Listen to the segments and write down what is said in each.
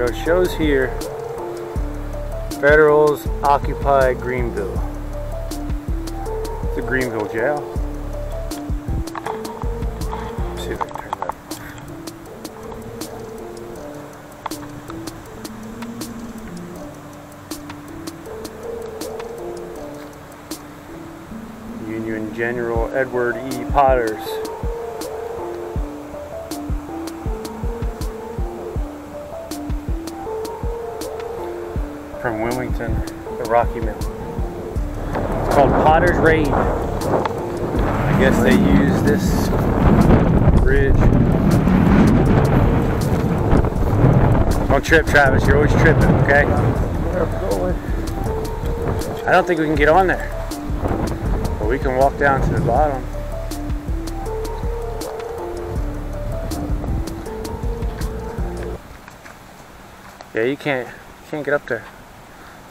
So it shows here, Federals occupy Greenville. It's the Greenville jail. Let's see if I can turn that off. Union General Edward E. Potter's. From Wilmington, the Rocky Mountain. It's called Potter's Raid. I guess they use this bridge. Don't trip, Travis. You're always tripping, okay? I don't think we can get on there. But we can walk down to the bottom. Yeah, you can't get up there.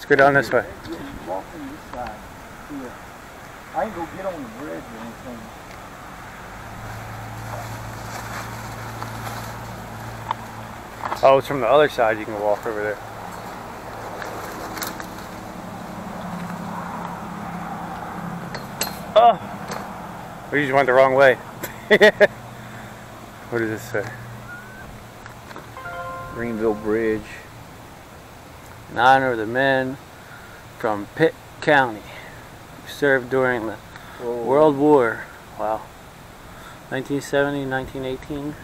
Let's go down this way. Walk from this side. Yeah. I ain't gonna get on the bridge or anything. Oh, it's from the other side. You can walk over there. Oh! We just went the wrong way. What does this say? Greenville Bridge. 9 of the men from Pitt County who served during the World War. Wow. 1970, 1918.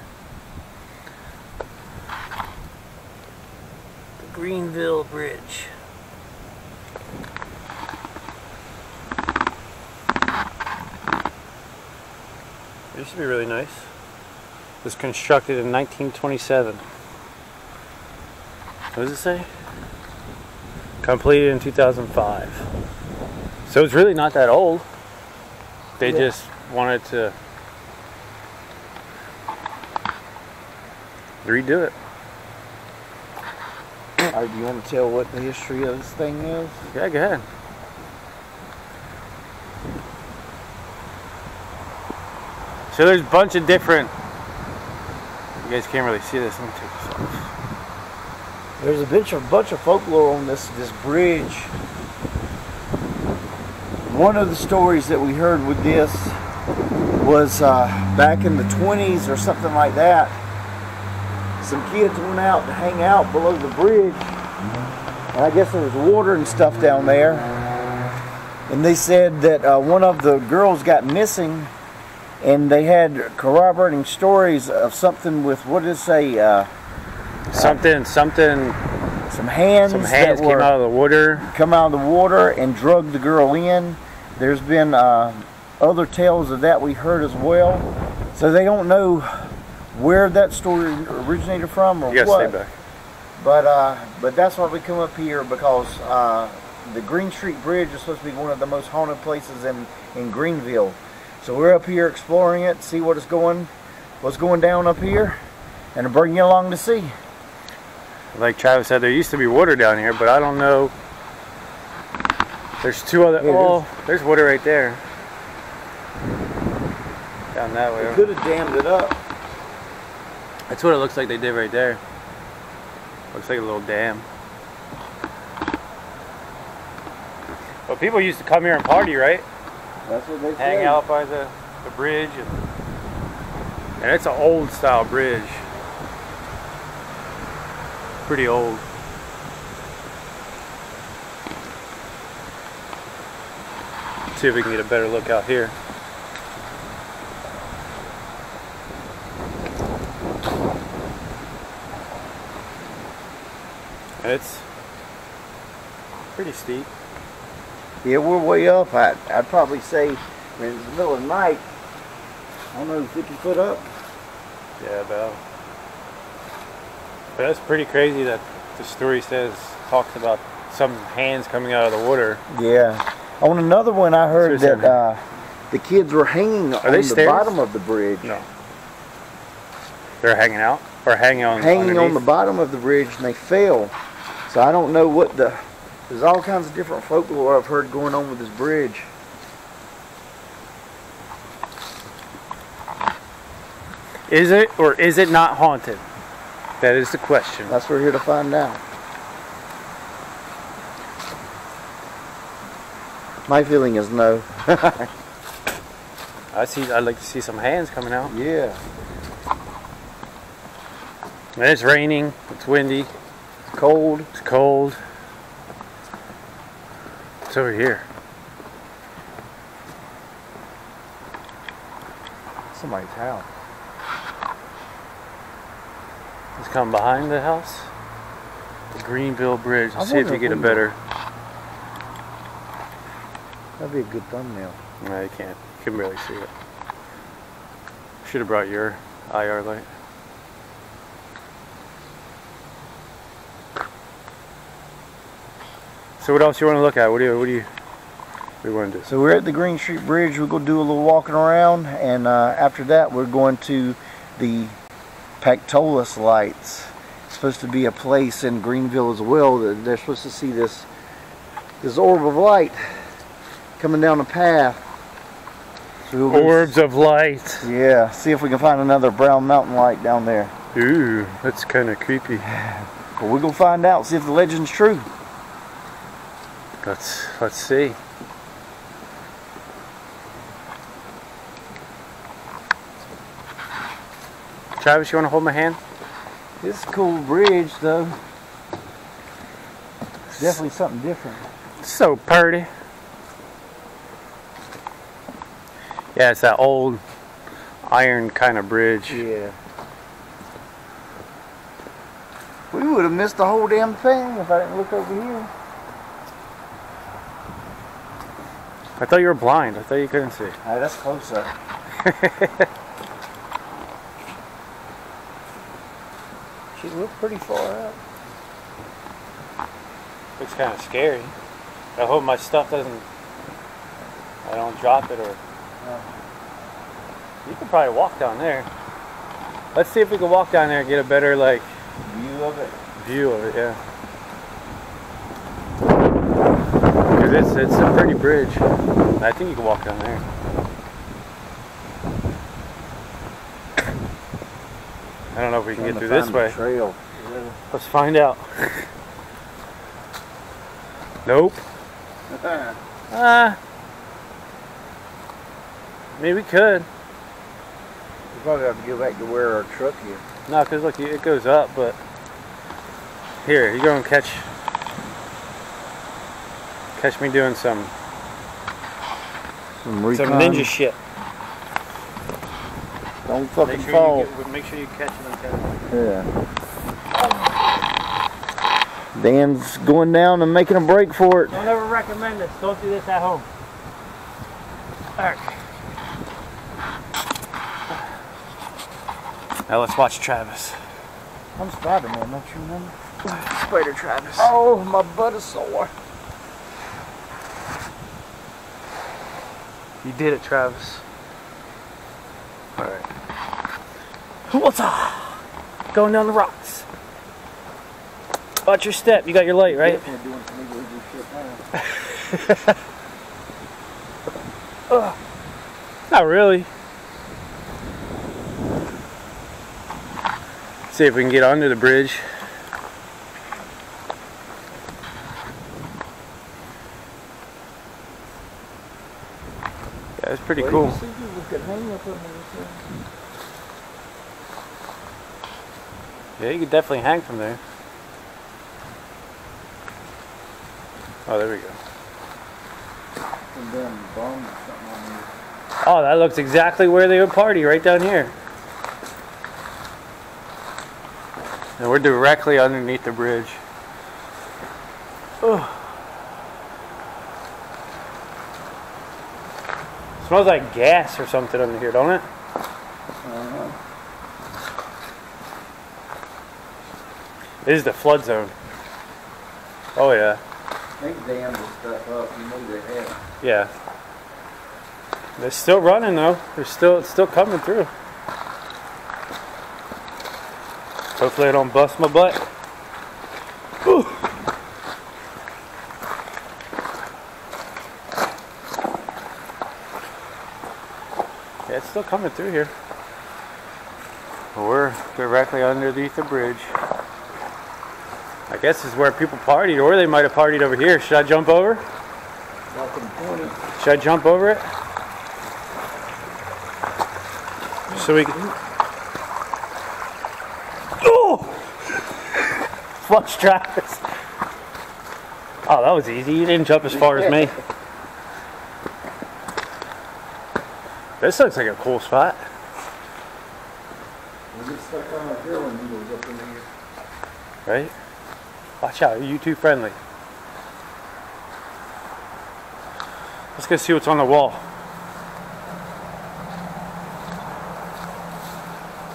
The Greenville Bridge. It used to be really nice. It was constructed in 1927. What does it say? Completed in 2005. So it's really not that old. They just wanted to redo it. Do you want to tell what the history of this thing is? Yeah, go ahead. So there's a bunch of different... You guys can't really see this. Let me take this off. There's a bunch of folklore on this bridge. One of the stories that we heard with this was back in the 20s or something like that. Some kids went out to hang out below the bridge. And I guess there was water and stuff down there. And they said that one of the girls got missing. And they had corroborating stories of something with, what did it say? Some hands came out of the water. Come out of the water and drugged the girl in. There's been other tales of that we heard as well. So they don't know where that story originated from or what. Stay back. But that's why we come up here, because the Green Street Bridge is supposed to be one of the most haunted places in Greenville. So we're up here exploring it, see what's going down up here, and to bring you along to see. Like Travis said, there used to be water down here, but I don't know. There's two other... there's water right there. Down that way. They could have dammed it up. That's what it looks like they did right there. Looks like a little dam. But people used to come here and party, right? That's what they said. Hang out by the bridge. And it's an old style bridge. Pretty old. Let's see if we can get a better look out here. And it's pretty steep. Yeah, we're way up. I'd probably say, I mean, it's the middle of the night. I don't know, 50 foot up. Yeah, about. But that's pretty crazy that the story talks about some hands coming out of the water. Yeah. On another one, I heard that the kids were hanging on the bottom of the bridge. No. They're hanging out? Or hanging on the bottom? Hanging on the bottom of the bridge, and they fell. So I don't know what the... There's all kinds of different folklore I've heard going on with this bridge. Is it or is it not haunted? That is the question. That's what we're here to find out. My feeling is no. I'd like to see some hands coming out. Yeah. And it's raining, it's windy, it's cold. It's cold. It's over here. Somebody's house. Let's come behind the house. The Greenville Bridge. Let's see if you get a better. That'd be a good thumbnail. No, you can't. You can barely see it. Should have brought your IR light. So what else you want to look at? What do you want to do? So we're at the Green Street Bridge. We'll go do a little walking around, and after that we're going to the Pactolus lights. It's supposed to be a place in Greenville as well that they're supposed to see this orb of light coming down the path. So we'll orbs of light. Yeah. See if we can find another brown mountain light down there. Ooh, that's kind of creepy. But we're gonna find out. See if the legend's true. Let's see. Travis, you want to hold my hand? This is a cool bridge, though. It's definitely something different. So pretty. Yeah, it's that old iron kind of bridge. Yeah. We would have missed the whole damn thing if I didn't look over here. I thought you were blind. I thought you couldn't see. Right, that's close up. She looked pretty far up. Looks kind of scary. I hope my stuff doesn't... I don't drop it or... No. You could probably walk down there. Let's see if we can walk down there and get a better, like... View of it? View of it, yeah. It's a pretty bridge. I think you can walk down there. I don't know if we can get through this way. Trail. Yeah. Let's find out. Nope. Maybe we could. We probably have to go back to where our truck is. No, because look, it goes up, but here, you're going to catch me doing some ninja shit. Don't fucking fall. Make sure you catch it. Yeah. Dan's going down and making a break for it. Don't ever recommend this. Don't do this at home. Alright. Now let's watch Travis. I'm Spider-Man, don't you remember? Spider Travis. Oh, my butt is sore. You did it, Travis. Alright. What's up? Going down the rocks. Watch your step. You got your light, right? Not really. Let's see if we can get under the bridge. That's pretty cool. Yeah, you could definitely hang from there. Oh, there we go. Oh, that looks exactly where they would party, right down here. And we're directly underneath the bridge. Oh. Smells like gas or something under here, don't it? This is the flood zone. Oh yeah. They dammed the stuff up. You know they have. Yeah. They're still running though. It's still coming through. Hopefully I don't bust my butt. Ooh. It's still coming through here. We're directly underneath the bridge. I guess this is where people partied, or they might have partied over here. Should I jump over? Welcome to it. Should I jump over it? So we can... Oh! Flush Travis. Oh, that was easy. You didn't jump as far as me. This looks like a cool spot. Right? Watch out, YouTube friendly. Let's go see what's on the wall.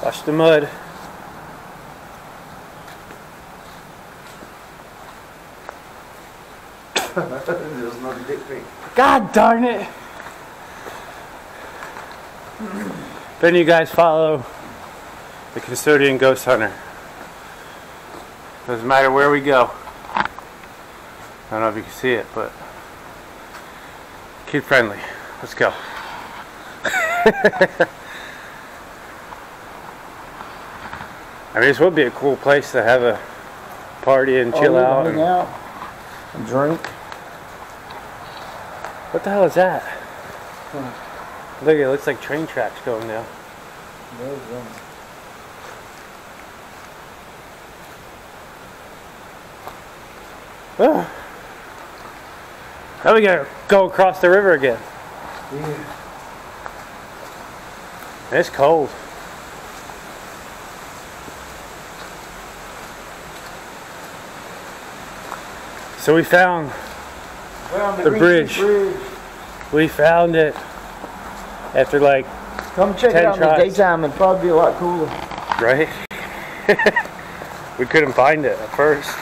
Watch the mud. There's another dick pic. God darn it! If any of you guys follow the Custodian Ghost Hunter, doesn't matter where we go. I don't know if you can see it, but kid friendly. Let's go. I mean, this would be a cool place to have a party and chill out, and drink. What the hell is that? Hmm. Look, it looks like train tracks going down. Oh. Now we gotta go across the river again. Yeah. It's cold. So we found the bridge. We found it after like 10 tries. Come check it out in the daytime, it'd probably be a lot cooler. Right? We couldn't find it at first.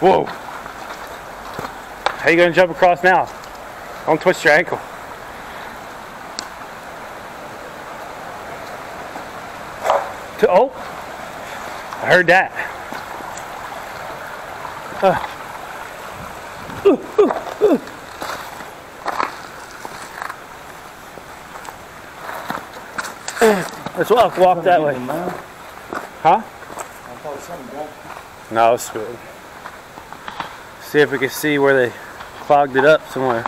Whoa! How you gonna jump across now? Don't twist your ankle. Oh! I heard that. Let's walk that way. Huh? No, it's good. See if we can see where they clogged it up somewhere.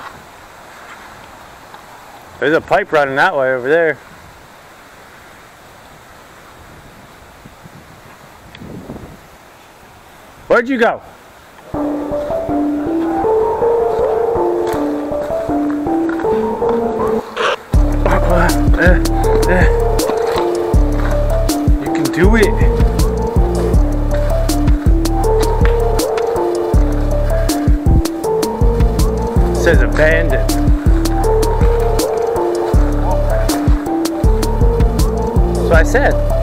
There's a pipe running that way over there. Where'd you go? You can do it. It says abandoned. That's what I said.